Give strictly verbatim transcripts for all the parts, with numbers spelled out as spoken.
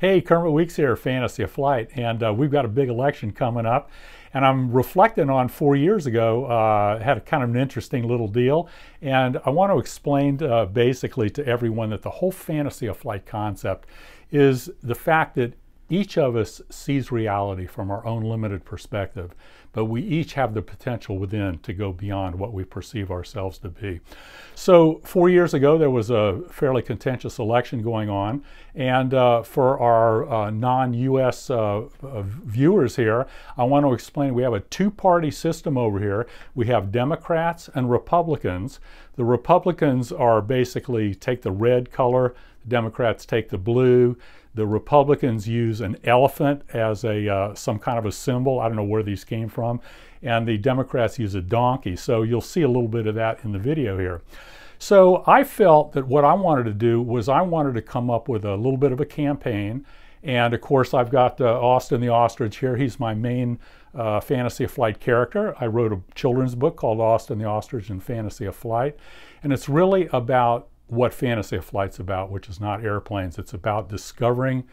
Hey, Kermit Weeks here, Fantasy of Flight, and uh, we've got a big election coming up. And I'm reflecting on four years ago, uh, had a kind of an interesting little deal. And I want to explain uh, basically to everyone that the whole Fantasy of Flight concept is the fact that each of us sees reality from our own limited perspective, but we each have the potential within to go beyond what we perceive ourselves to be. So four years ago, there was a fairly contentious election going on. And uh, for our uh, non-U S uh, uh, viewers here, I want to explain we have a two-party system over here. We have Democrats and Republicans. The Republicans are basically take the red color, the Democrats take the blue. The Republicans use an elephant as a uh, some kind of a symbol. I don't know where these came from. And the Democrats use a donkey. So you'll see a little bit of that in the video here. So I felt that what I wanted to do was I wanted to come up with a little bit of a campaign. And of course, I've got uh, Ostynn the Ostrich here. He's my main uh, Fantasy of Flight character. I wrote a children's book called Ostynn the Ostrich and Fantasy of Flight. And it's really about what Fantasy of Flight's about, which is not airplanes. It's about discovering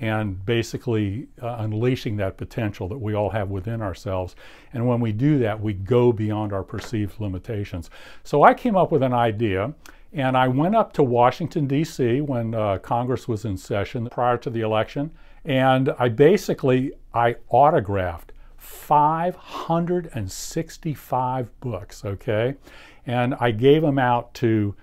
and basically uh, unleashing that potential that we all have within ourselves. And when we do that, we go beyond our perceived limitations. So I came up with an idea, and I went up to Washington, D C when uh, Congress was in session prior to the election. And I basically, I autographed five hundred sixty-five books, okay? And I gave them out to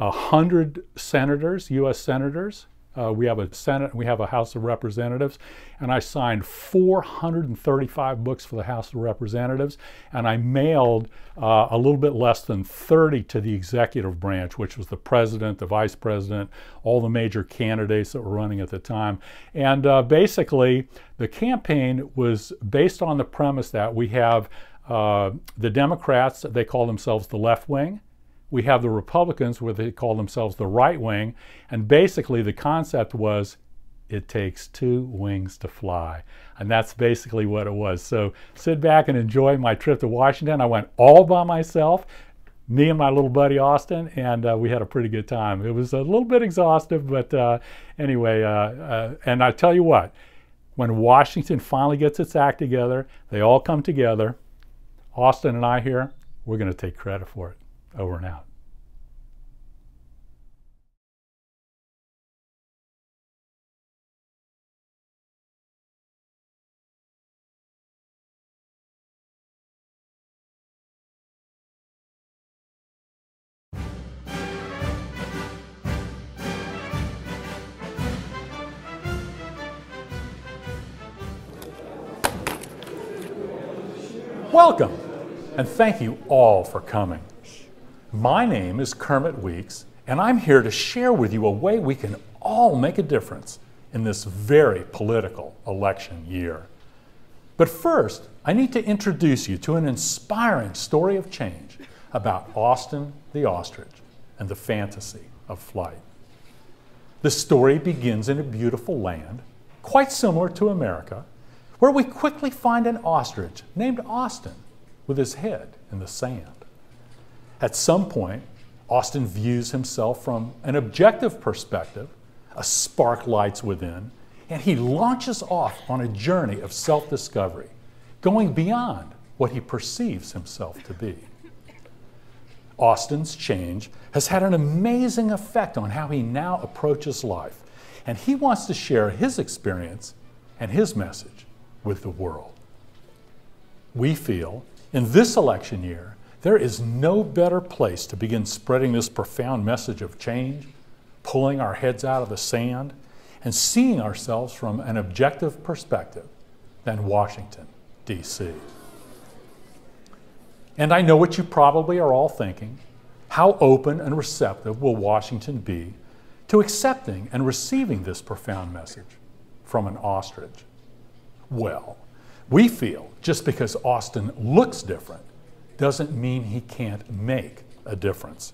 A hundred senators, U S senators. Uh, we have a Senate, we have a House of Representatives, and I signed four hundred thirty-five books for the House of Representatives, and I mailed uh, a little bit less than thirty to the executive branch, which was the president, the vice president, all the major candidates that were running at the time. And uh, basically, the campaign was based on the premise that we have uh, the Democrats, they call themselves the left wing. We have the Republicans, where they call themselves the right wing, and basically the concept was it takes two wings to fly, and that's basically what it was. So sit back and enjoy my trip to Washington. I went all by myself, me and my little buddy Ostynn, and uh, we had a pretty good time. It was a little bit exhaustive, but uh, anyway, uh, uh, and I tell you what, when Washington finally gets its act together, they all come together, Ostynn and I here, we're going to take credit for it. Over and out. Welcome, and thank you all for coming. My name is Kermit Weeks, and I'm here to share with you a way we can all make a difference in this very political election year. But first, I need to introduce you to an inspiring story of change about Ostynn the Ostrich and the Fantasy of Flight. The story begins in a beautiful land, quite similar to America, where we quickly find an ostrich named Ostynn with his head in the sand. At some point, Ostynn views himself from an objective perspective, a spark lights within, and he launches off on a journey of self-discovery, going beyond what he perceives himself to be. Ostynn's change has had an amazing effect on how he now approaches life, and he wants to share his experience and his message with the world. We feel, in this election year, there is no better place to begin spreading this profound message of change, pulling our heads out of the sand, and seeing ourselves from an objective perspective than Washington, D C And I know what you probably are all thinking. How open and receptive will Washington be to accepting and receiving this profound message from an ostrich? Well, we feel just because Ostynn looks different doesn't mean he can't make a difference.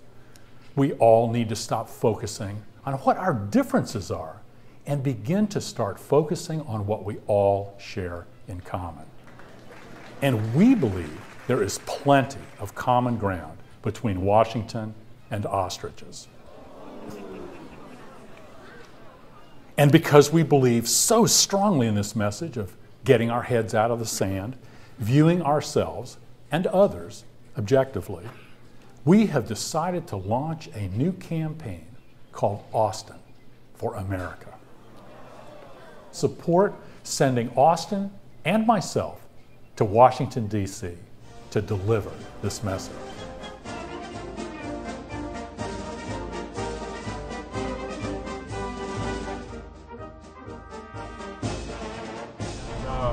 We all need to stop focusing on what our differences are and begin to start focusing on what we all share in common. And we believe there is plenty of common ground between Washington and ostriches. And because we believe so strongly in this message of getting our heads out of the sand, viewing ourselves and others objectively, we have decided to launch a new campaign called Ostynn for America. Support sending Ostynn and myself to Washington, D C to deliver this message. Uh,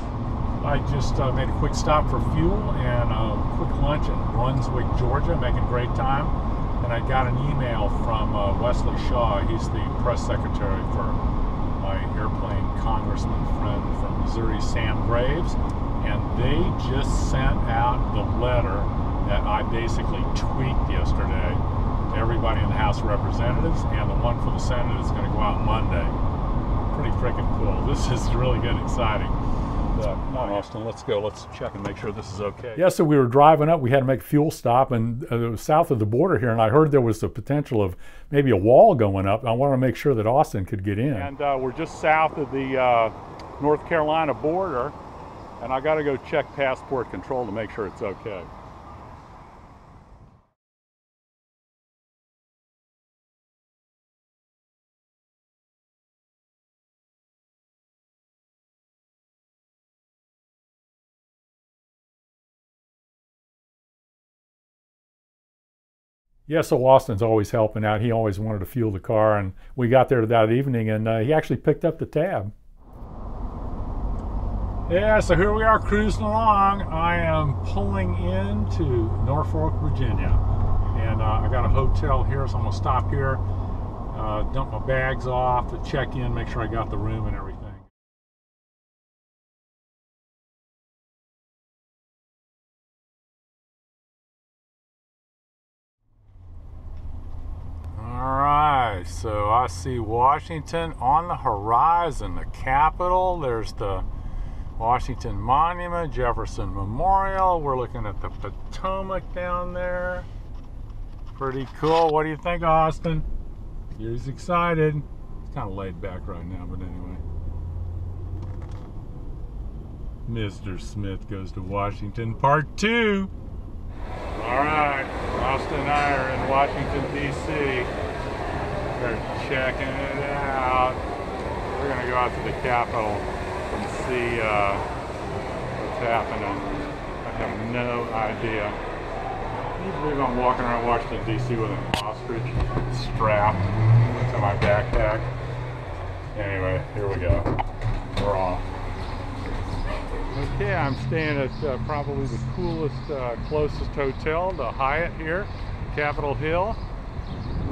I just uh, made a quick stop for fuel and a quick lunch in Brunswick, Georgia, making great time. And I got an email from uh, Wesley Shaw. He's the press secretary for my airplane congressman friend from Missouri, Sam Graves. And they just sent out the letter that I basically tweaked yesterday to everybody in the House of Representatives, and the one for the Senate is going to go out Monday. Pretty freaking cool. This is really good and exciting. Uh, come on, Ostynn, let's go. Let's check and make sure this is okay. Yeah, so we were driving up. We had to make a fuel stop, and uh, it was south of the border here, and I heard there was the potential of maybe a wall going up. I wanted to make sure that Ostynn could get in. And uh, we're just south of the uh, North Carolina border. And I got to go check passport control to make sure it's okay. Yeah, so Ostynn's always helping out. He always wanted to fuel the car, and we got there that evening, and uh, he actually picked up the tab. Yeah, so here we are cruising along. I am pulling into Norfolk, Virginia. And uh, I got a hotel here, so I'm gonna stop here, uh, dump my bags off, to check in, make sure I got the room and everything. All right, so I see Washington on the horizon, the Capitol. There's the Washington Monument, Jefferson Memorial. We're looking at the Potomac down there. Pretty cool. What do you think, Ostynn? He's excited. He's kind of laid back right now, but anyway. Mister Smith Goes to Washington, Part Two. All right, Ostynn and I are in Washington, D C. They're checking it out. We're gonna go out to the Capitol and see uh, what's happening. I have no idea. Can you believe I'm walking around Washington, D C with an ostrich strapped to my backpack? Anyway, here we go. We're off. Okay, I'm staying at uh, probably the coolest, uh, closest hotel, the Hyatt here, Capitol Hill.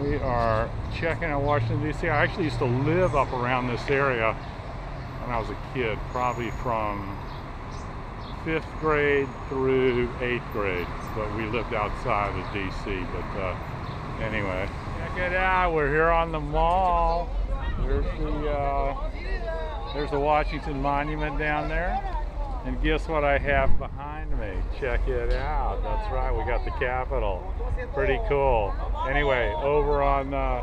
We are checking out Washington, D C. I actually used to live up around this area when I was a kid, probably from fifth grade through eighth grade, but we lived outside of D C. But uh, anyway, check it out. We're here on the mall. There's the uh, there's the Washington Monument down there, and guess what I have behind me? Check it out. That's right. We got the Capitol. Pretty cool. Anyway, over on uh,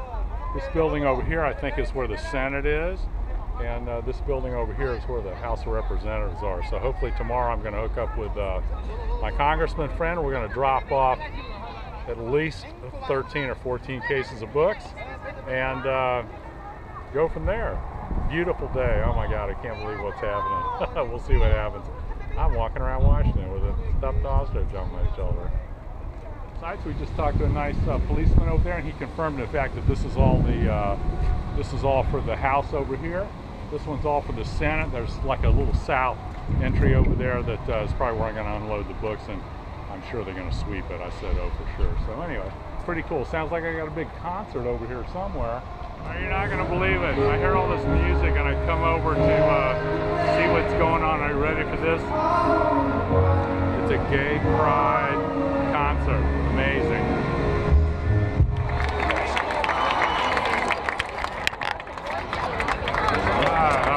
this building over here, I think is where the Senate is. And uh, this building over here is where the House of Representatives are. So hopefully tomorrow I'm going to hook up with uh, my congressman friend. We're going to drop off at least thirteen or fourteen cases of books and uh, go from there. Beautiful day. Oh my God, I can't believe what's happening. We'll see what happens. I'm walking around Washington with a stuffed ostrich on my shoulder. Besides, we just talked to a nice uh, policeman over there, and he confirmed the fact that this is all the uh, this is all for the House over here. This one's all for the Senate. There's like a little south entry over there that uh, is probably where I'm going to unload the books, and I'm sure they're going to sweep it. I said, oh, for sure. So anyway, pretty cool. Sounds like I got a big concert over here somewhere. You're not going to believe it. I hear all this music, and I come over to uh, see what's going on. Are you ready for this? It's a gay pride concert. Amazing.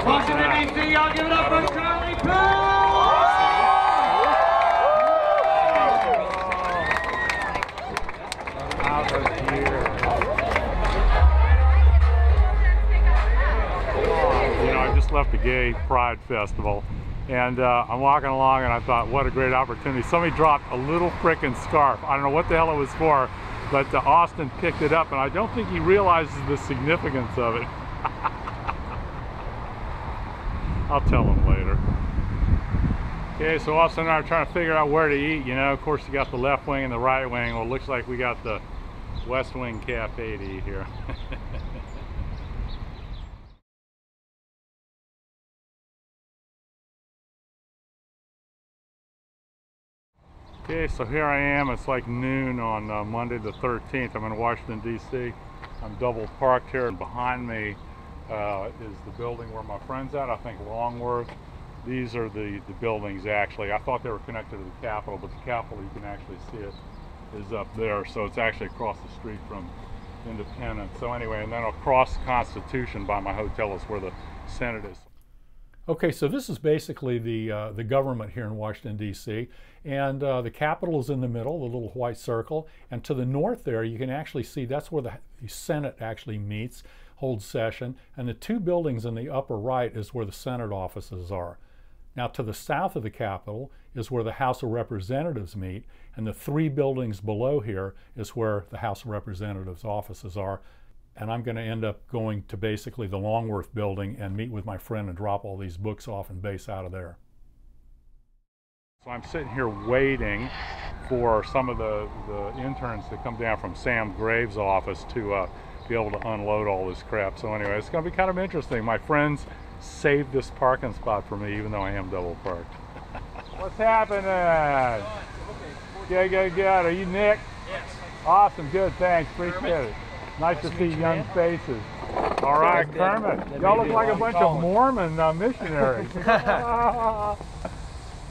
Washington, D C, y'all give it up for Charlie Poole! Out of here. just left the Gay Pride Festival, and uh, I'm walking along and I thought, what a great opportunity. Somebody dropped a little frickin' scarf. I don't know what the hell it was for, but uh, Ostynn picked it up and I don't think he realizes the significance of it. I'll tell him later. Okay, so Ostynn and I are trying to figure out where to eat, you know. Of course, you got the left wing and the right wing. Well, it looks like we got the West Wing Cafe to eat here. Okay, so here I am. It's like noon on uh, Monday the thirteenth. I'm in Washington, D C. I'm double parked here. Behind me uh, is the building where my friend's at, I think Longworth. These are the, the buildings, actually. I thought they were connected to the Capitol, but the Capitol, you can actually see it, is up there. So it's actually across the street from Independence. So anyway, and then across Constitution by my hotel is where the Senate is. Okay, so this is basically the, uh, the government here in Washington, D C, and uh, the Capitol is in the middle, the little white circle, and to the north there you can actually see that's where the, the Senate actually meets, holds session, and the two buildings in the upper right is where the Senate offices are. Now to the south of the Capitol is where the House of Representatives meet, and the three buildings below here is where the House of Representatives offices are. And I'm going to end up going to basically the Longworth building and meet with my friend and drop all these books off and base out of there. So I'm sitting here waiting for some of the, the interns to come down from Sam Graves' office to uh, be able to unload all this crap. So anyway, it's going to be kind of interesting. My friends saved this parking spot for me, even though I am double parked. What's happening? Yeah, yeah, yeah. Are you Nick? Yes. Awesome. Good. Thanks. Appreciate it. Nice, nice to see you, young man. Faces. All right, Kermit. Y'all look like a bunch calling. of Mormon uh, missionaries.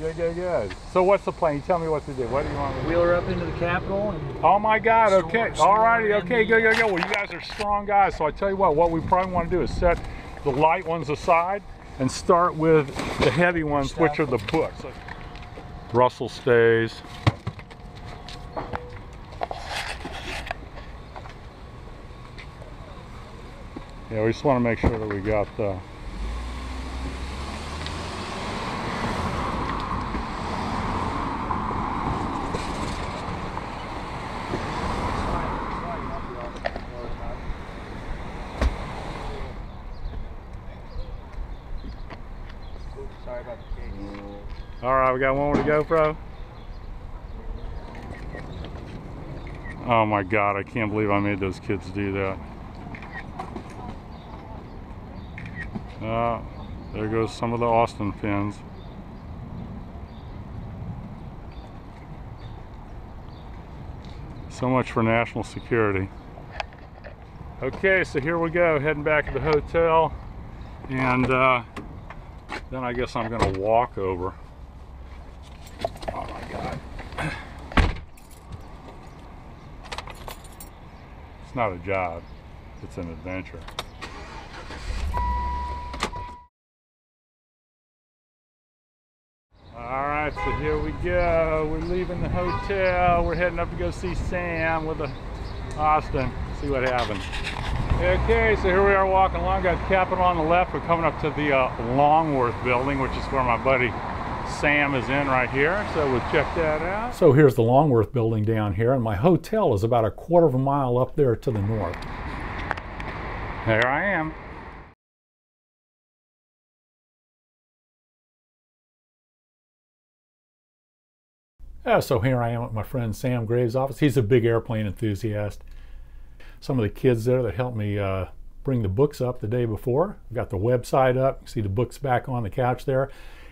Good, good, good. So what's the plan? You tell me what to do. What do you want me to do? Wheel her up into the Capitol. And oh, my God. Store, okay. Store all righty. Okay, go, go, go. Well, you guys are strong guys. So I tell you what, what we probably want to do is set the light ones aside and start with the heavy ones, Staff. which are the books. Russell stays. Yeah, we just want to make sure that we got the... Uh... Sorry about the case. All right, we got one with the GoPro. Oh my God, I can't believe I made those kids do that. Uh, there goes some of the Ostynn pins. So much for national security. Okay, so here we go, heading back to the hotel, and uh, then I guess I'm gonna walk over. Oh my God. It's not a job, it's an adventure. So here we go, we're leaving the hotel, we're heading up to go see Sam with the Ostynn, see what happens. Okay, so here we are walking along, got Capitol on the left, we're coming up to the uh, Longworth building, which is where my buddy Sam is in right here, so we'll check that out. So here's the Longworth building down here, and my hotel is about a quarter of a mile up there to the north. There I am. Yeah, so here I am at my friend Sam Graves' office. He's a big airplane enthusiast. Some of the kids there that helped me uh, bring the books up the day before. I've got the website up. You can see the books back on the couch there.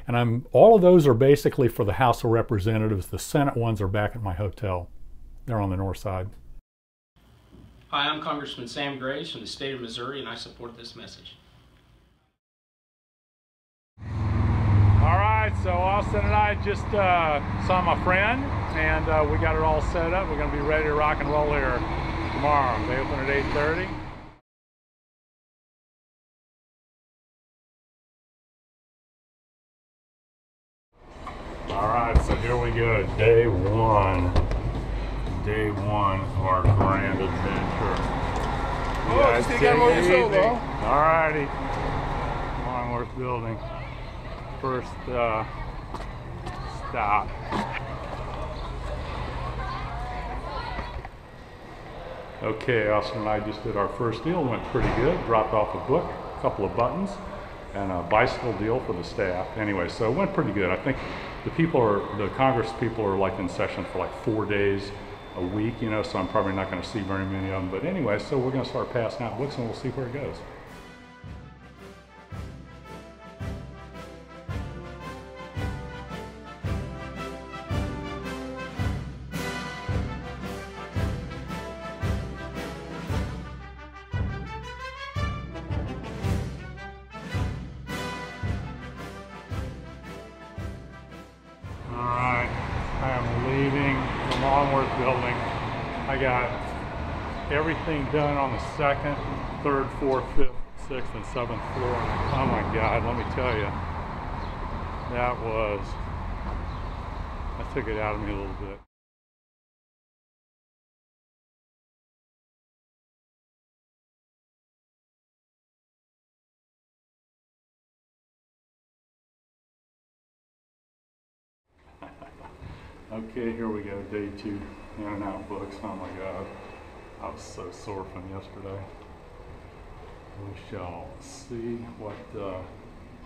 And I'm, all of those are basically for the House of Representatives. The Senate ones are back at my hotel. They're on the north side. Hi, I'm Congressman Sam Graves from the state of Missouri, and I support this message. So Ostynn and I just uh, saw my friend, and uh, we got it all set up. We're going to be ready to rock and roll here tomorrow. They open at eight thirty. All right, so here we go. Day one. Day one of our grand adventure. Oh, you guys take it easy. All righty. Longworth building. First uh, stop. Okay, Ostynn and I just did our first deal. Went pretty good. Dropped off a book, a couple of buttons, and a bicycle deal for the staff. Anyway, so it went pretty good. I think the people are, the Congress people are like in session for like four days a week, you know, so I'm probably not going to see very many of them. But anyway, so we're going to start passing out books and we'll see where it goes. Building. I got everything done on the second, third, fourth, fifth, sixth, and seventh floor. Oh my God, let me tell you, that was, that took it out of me a little bit. Okay, here we go, day two, in and out books. Oh my God, I was so sore from yesterday. We shall see what uh,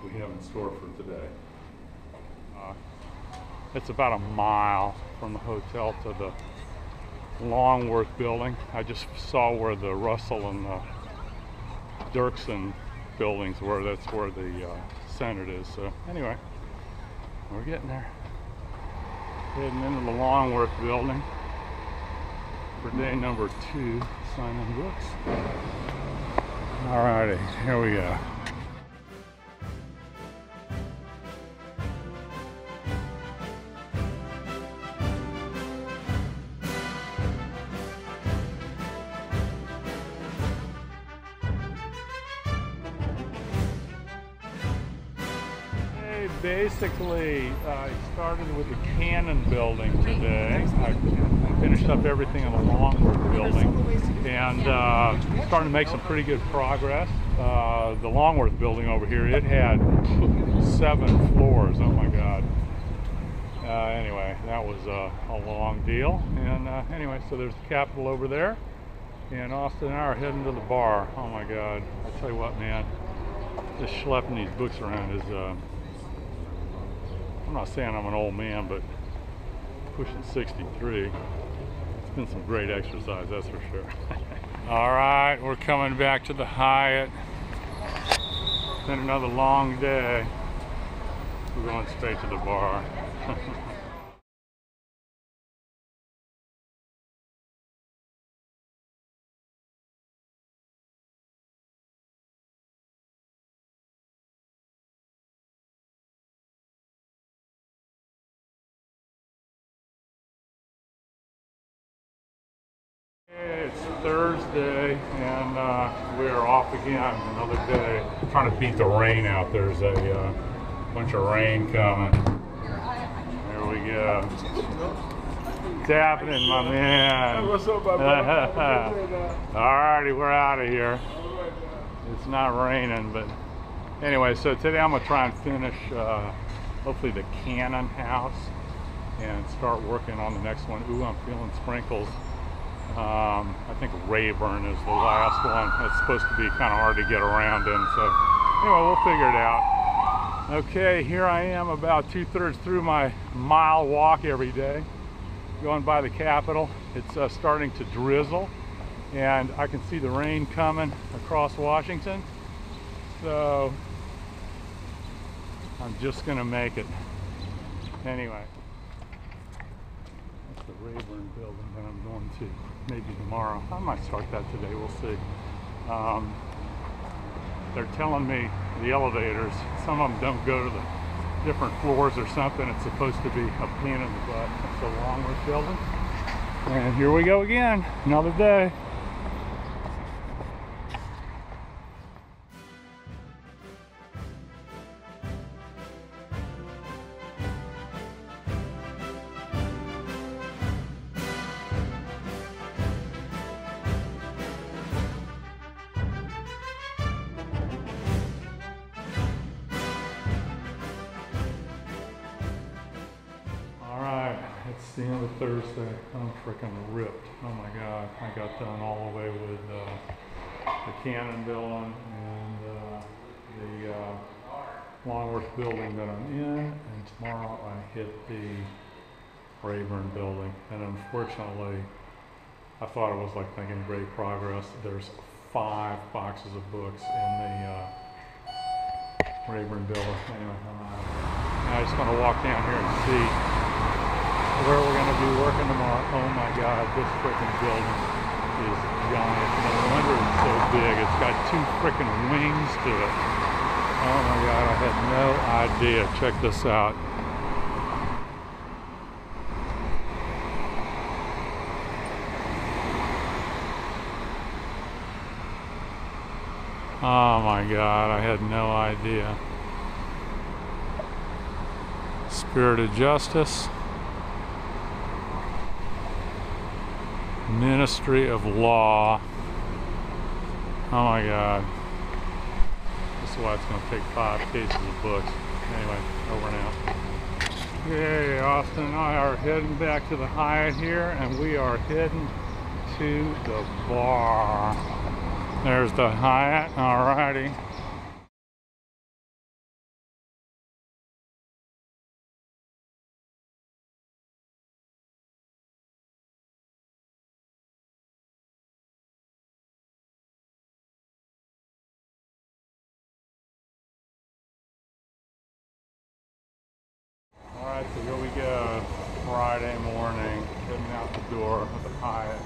we have in store for today. Uh, it's about a mile from the hotel to the Longworth building. I just saw where the Russell and the Dirksen buildings were. That's where the uh, Senate is. So anyway, we're getting there. Heading into the Longworth building for day number two, signing books. Alrighty, here we go. Basically, I started with the Cannon building today. I finished up everything in the Longworth building and uh, starting to make some pretty good progress. Uh, the Longworth building over here, it had seven floors. Oh my God. Uh, anyway, that was a, a long deal. And uh, anyway, so there's the Capitol over there. And Ostynn and I are heading to the bar. Oh my God. I tell you what, man, just schlepping these books around is... Uh, I'm not saying I'm an old man, but pushing sixty-three, it's been some great exercise, that's for sure. All right, we're coming back to the Hyatt. It's been another long day. We're going straight to the bar. It's Thursday and uh, we're off again another day. I'm trying to beat the rain out. There's a uh, bunch of rain coming. There we go. It's happening, my man. What's up, my man? Alrighty, we're out of here. It's not raining, but anyway, so today I'm going to try and finish uh, hopefully the Cannon house and start working on the next one. Ooh, I'm feeling sprinkles. Um, I think Rayburn is the last one. It's supposed to be kind of hard to get around in, so anyway, we'll figure it out. Okay, here I am about two-thirds through my mile walk every day, going by the Capitol. It's uh, starting to drizzle, and I can see the rain coming across Washington, so I'm just going to make it. Anyway. The Rayburn building that I'm going to maybe tomorrow. I might start that today, we'll see. Um, they're telling me the elevators, some of them don't go to the different floors or something. It's supposed to be a pain in the butt. It's a Longworth building. And here we go again, another day. It's the end of Thursday. I'm freaking ripped. Oh my God. I got done all the way with uh, the Cannon building and uh, the uh, Longworth building that I'm in, and tomorrow I hit the Rayburn building. And unfortunately, I thought it was like making great progress. There's five boxes of books in the uh, Rayburn building. Anyway, I just want to walk down here and see where we're going to be working tomorrow. Oh my God, this freaking building is giant. No wonder it's so big. It's got two freaking wings to it. Oh my God, I had no idea. Check this out. Oh my God, I had no idea. Spirit of Justice. Ministry of Law. Oh my God. This is why it's going to take five cases of books. Anyway, over now. Yay, Ostynn and I are heading back to the Hyatt here, and we are heading to the bar. There's the Hyatt, alrighty. Alright, so here we go. Friday morning, heading out the door of the Hyatt.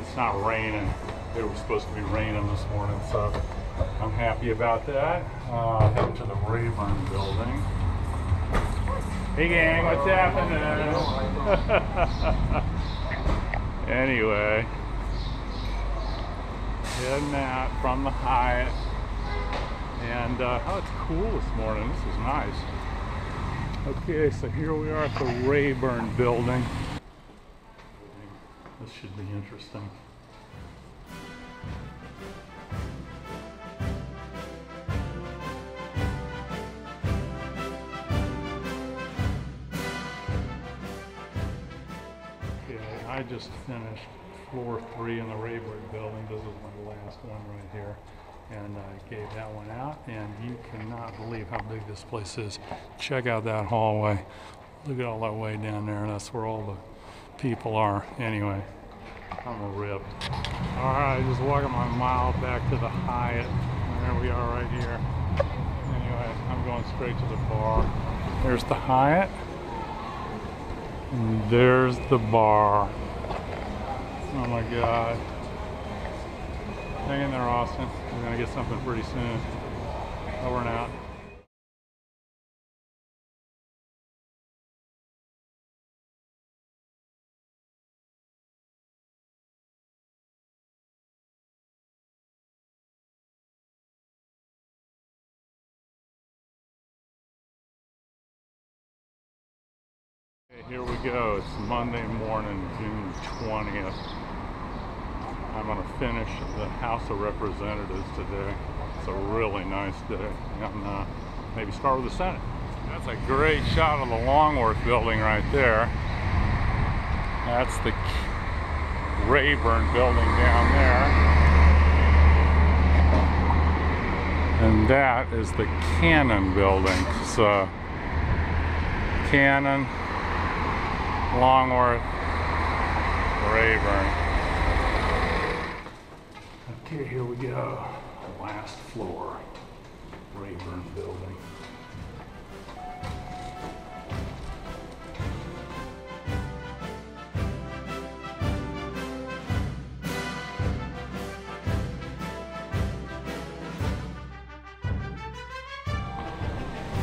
It's not raining. It was supposed to be raining this morning, so I'm happy about that. Uh, heading to the Rayburn building. Hey gang, what's happening? Anyway, heading out from the Hyatt, and uh, oh, it's cool this morning. This is nice. Okay, so here we are at the Rayburn building. This should be interesting. I just finished floor three in the Rayburn building. This is my last one right here. And I gave that one out. And you cannot believe how big this place is. Check out that hallway. Look at all that way down there. And that's where all the people are. Anyway, I'm a rip. All right, just walking my mile back to the Hyatt. And there we are right here. Anyway, I'm going straight to the bar. There's the Hyatt. And there's the bar. Oh my God. Hang in there, Ostynn. We're going to get something pretty soon. Over and out. Here we go. It's Monday morning, June twentieth. I'm going to finish the House of Representatives today. It's a really nice day. And uh, maybe start with the Senate. That's a great shot of the Longworth building right there. That's the Rayburn building down there. And that is the Cannon building. So, Cannon, Longworth, Rayburn. Okay, here we go. The last floor, Rayburn building.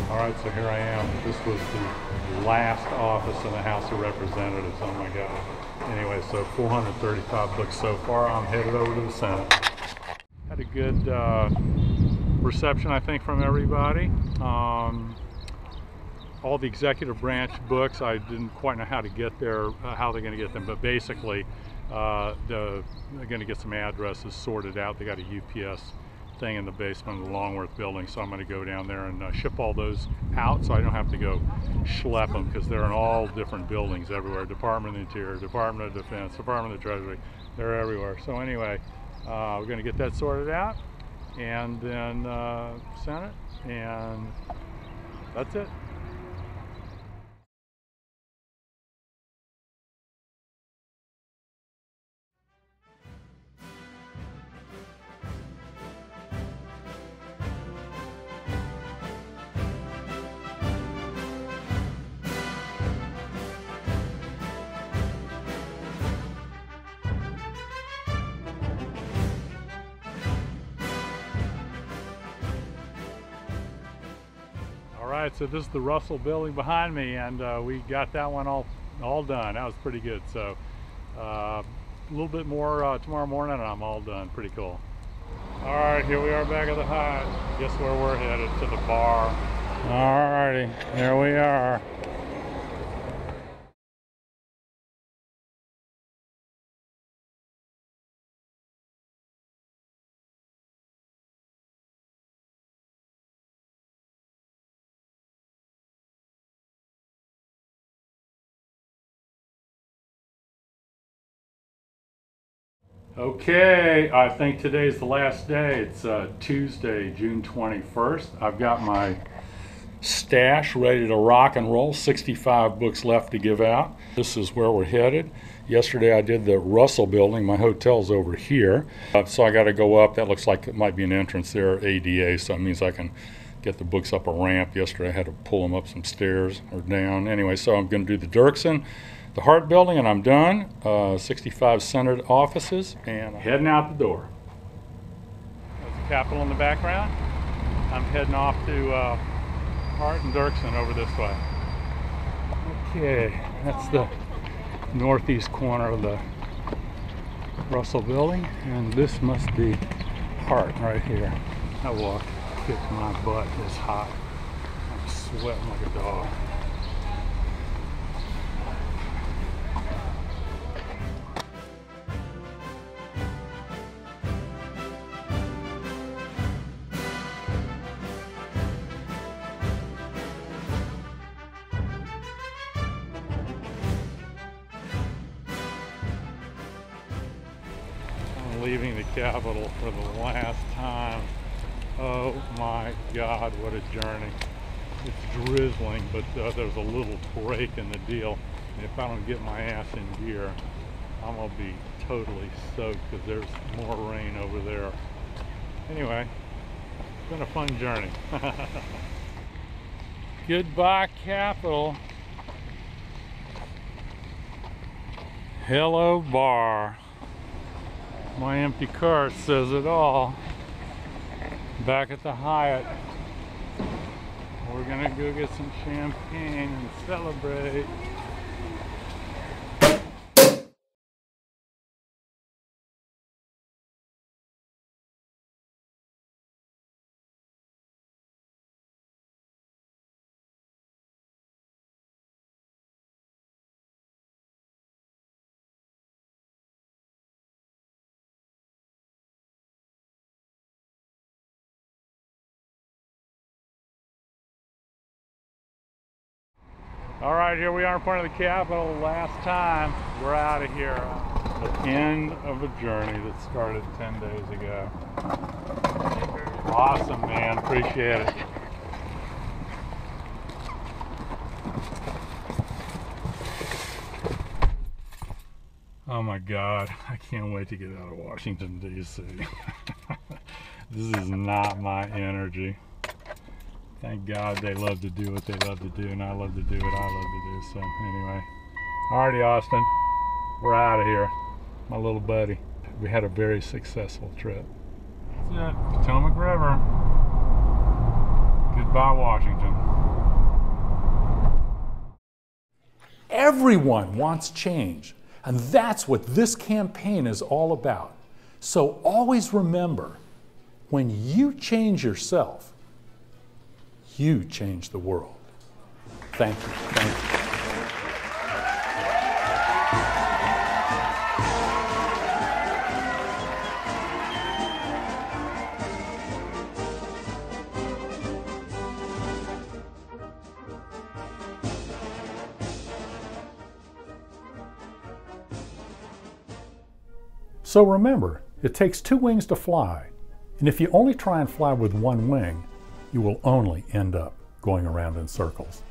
Alright, so here I am. This was the last office in the House of Representatives. Oh my God. Anyway, so four hundred thirty-five books so far. I'm headed over to the Senate. Had a good uh, reception, I think, from everybody. Um, all the executive branch books, I didn't quite know how to get there, uh, how they're going to get them, but basically uh, the, they're going to get some addresses sorted out. They got a U P S staying in the basement of the Longworth building, so I'm going to go down there and uh, ship all those out so I don't have to go schlep them, because they're in all different buildings everywhere. Department of the Interior, Department of Defense, Department of the Treasury, they're everywhere. So anyway, uh, we're going to get that sorted out and then uh, send it, and that's it. Alright, so this is the Russell building behind me, and uh, we got that one all all done. That was pretty good. So uh, a little bit more uh, tomorrow morning and I'm all done. Pretty cool. Alright, here we are back at the Hyatt. Guess where we're headed? To the bar. Alrighty, there we are. Okay, I think today's the last day. It's uh, Tuesday, June twenty-first. I've got my stash ready to rock and roll. sixty-five books left to give out. This is where we're headed. Yesterday I did the Russell building. My hotel's over here. Uh, so I got to go up. That looks like it might be an entrance there, A D A, so it means I can get the books up a ramp. Yesterday I had to pull them up some stairs or down. Anyway, so I'm going to do the Dirksen, the Hart building, and I'm done. Uh, sixty-five centered offices, and I'm heading out the door. There's the Capitol in the background. I'm heading off to uh, Hart and Dirksen over this way. Okay, that's the northeast corner of the Russell building, and this must be Hart right here. I walked, kicked my butt, it's hot. I'm sweating like a dog. Leaving the Capitol for the last time. Oh my God, what a journey. It's drizzling, but uh, there's a little break in the deal. And if I don't get my ass in gear, I'm gonna be totally soaked because there's more rain over there. Anyway, it's been a fun journey. Goodbye, Capitol. Hello, bar. My empty cart says it all. Back at the Hyatt. We're gonna go get some champagne and celebrate. All right, here we are in front of the Capitol. Last time, we're out of here. The end of a journey that started ten days ago. Awesome, man. Appreciate it. Oh my God, I can't wait to get out of Washington, D C This is not my energy. Thank God they love to do what they love to do, and I love to do what I love to do, so anyway. Alrighty, Austin, we're out of here. My little buddy. We had a very successful trip. That's it, Potomac River. Goodbye, Washington. Everyone wants change, and that's what this campaign is all about. So always remember, when you change yourself, you change the world. Thank you. Thank you. So remember, it takes two wings to fly, and if you only try and fly with one wing, you will only end up going around in circles.